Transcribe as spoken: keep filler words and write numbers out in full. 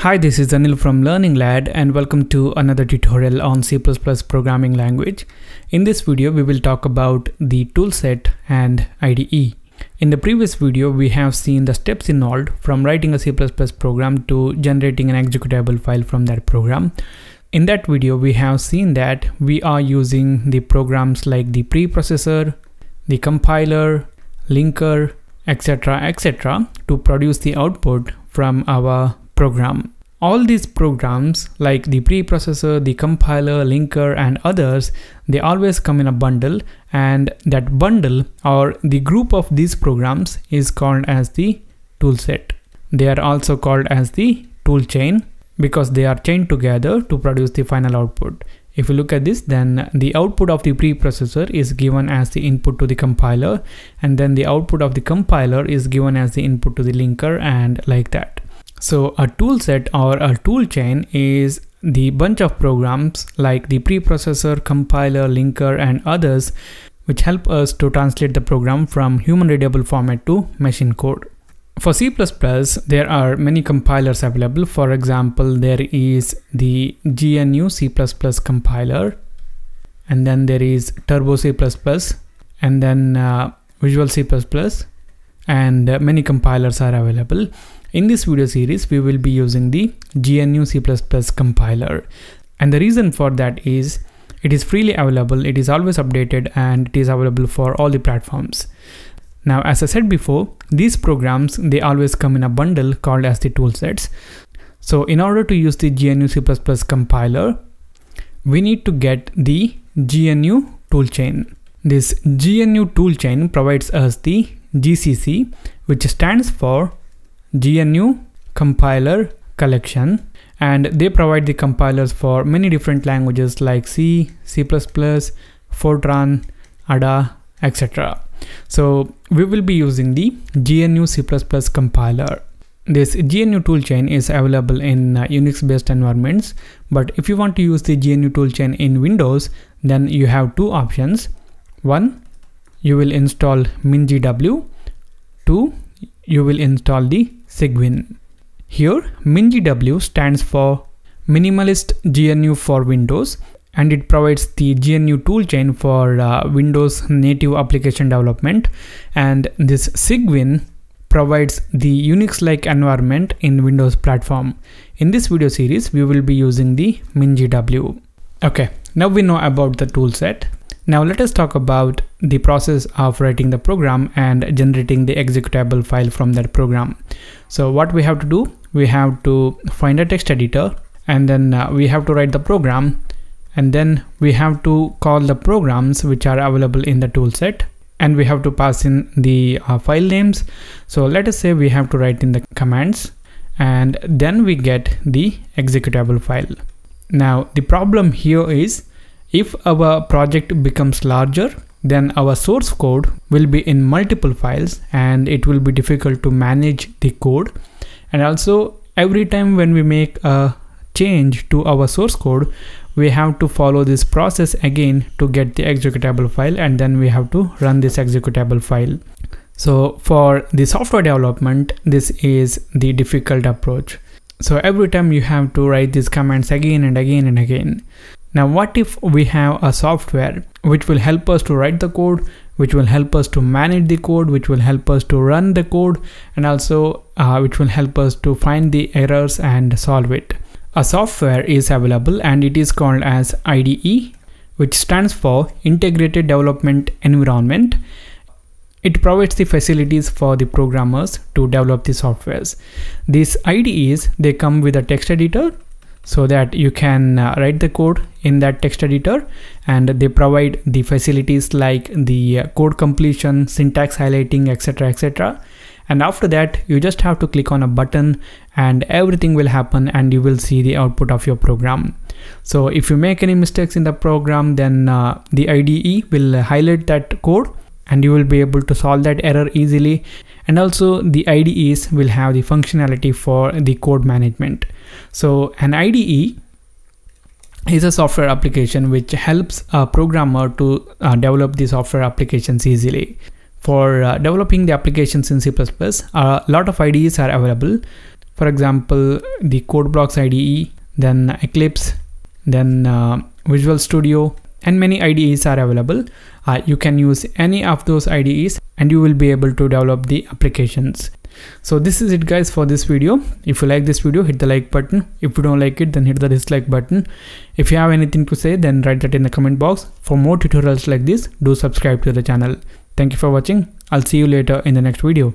Hi, this is Anil from LearningLad and welcome to another tutorial on C plus plus programming language. In this video, we will talk about the toolset and I D E. In the previous video, we have seen the steps involved from writing a C plus plus program to generating an executable file from that program. In that video, we have seen that we are using the programs like the preprocessor, the compiler, linker, et cetera, et cetera to produce the output from our program. All these programs like the preprocessor, the compiler, linker and others, they always come in a bundle, and that bundle or the group of these programs is called as the toolset. They are also called as the toolchain because they are chained together to produce the final output. If you look at this, then the output of the preprocessor is given as the input to the compiler, and then the output of the compiler is given as the input to the linker, and like that. So a toolset or a toolchain is the bunch of programs like the preprocessor, compiler, linker and others which help us to translate the program from human readable format to machine code. For C plus plus, there are many compilers available. For example, there is the G N U C plus plus compiler, and then there is Turbo C plus plus, and then uh, Visual C plus plus, and uh, many compilers are available. In this video series, we will be using the G N U C plus plus compiler, and the reason for that is it is freely available, it is always updated, and it is available for all the platforms. Now, as I said before, these programs, they always come in a bundle called as the toolsets. So in order to use the G N U C plus plus compiler, we need to get the G N U toolchain. This G N U toolchain provides us the G C C, which stands for G N U Compiler Collection, and they provide the compilers for many different languages like C, C plus plus, Fortran, Ada, et cetera. So we will be using the G N U C plus plus compiler. This G N U toolchain is available in uh, Unix based environments, but if you want to use the G N U toolchain in Windows, then you have two options. One, you will install MinGW. Two, you will install the Cygwin. Here MinGW stands for Minimalist G N U for Windows, and it provides the G N U toolchain for uh, Windows native application development, and this Cygwin provides the Unix-like environment in Windows platform. In this video series, we will be using the MinGW. Okay, now we know about the toolset. Now let us talk about the process of writing the program and generating the executable file from that program. So what we have to do, we have to find a text editor, and then uh, we have to write the program, and then we have to call the programs which are available in the toolset, and we have to pass in the uh, file names. So let us say we have to write in the commands, and then we get the executable file. Now the problem here is, if our project becomes larger, then our source code will be in multiple files and it will be difficult to manage the code. And also, every time when we make a change to our source code, we have to follow this process again to get the executable file, and then we have to run this executable file. So for the software development, this is the difficult approach. So every time you have to write these commands again and again and again. Now what if we have a software which will help us to write the code, which will help us to manage the code, which will help us to run the code, and also uh, which will help us to find the errors and solve it. A software is available and it is called as I D E, which stands for Integrated Development Environment. It provides the facilities for the programmers to develop the softwares. These I D Es, they come with a text editor, so that you can uh, write the code in that text editor, and they provide the facilities like the uh, code completion, syntax highlighting, etc., et cetera. And after that, you just have to click on a button and everything will happen, and you will see the output of your program. So if you make any mistakes in the program, then uh, the I D E will highlight that code and you will be able to solve that error easily. And also the I D Es will have the functionality for the code management. So an I D E is a software application which helps a programmer to uh, develop the software applications easily. For uh, developing the applications in C plus plus, a lot of I D Es are available. for example the CodeBlocks I D E, then Eclipse, then uh, Visual Studio, and many I D Es are available. Uh, you can use any of those I D Es and you will be able to develop the applications. So this is it guys for this video. If you like this video, hit the like button. If you don't like it, then hit the dislike button. If you have anything to say, then write that in the comment box. For more tutorials like this, do subscribe to the channel. Thank you for watching. I'll see you later in the next video.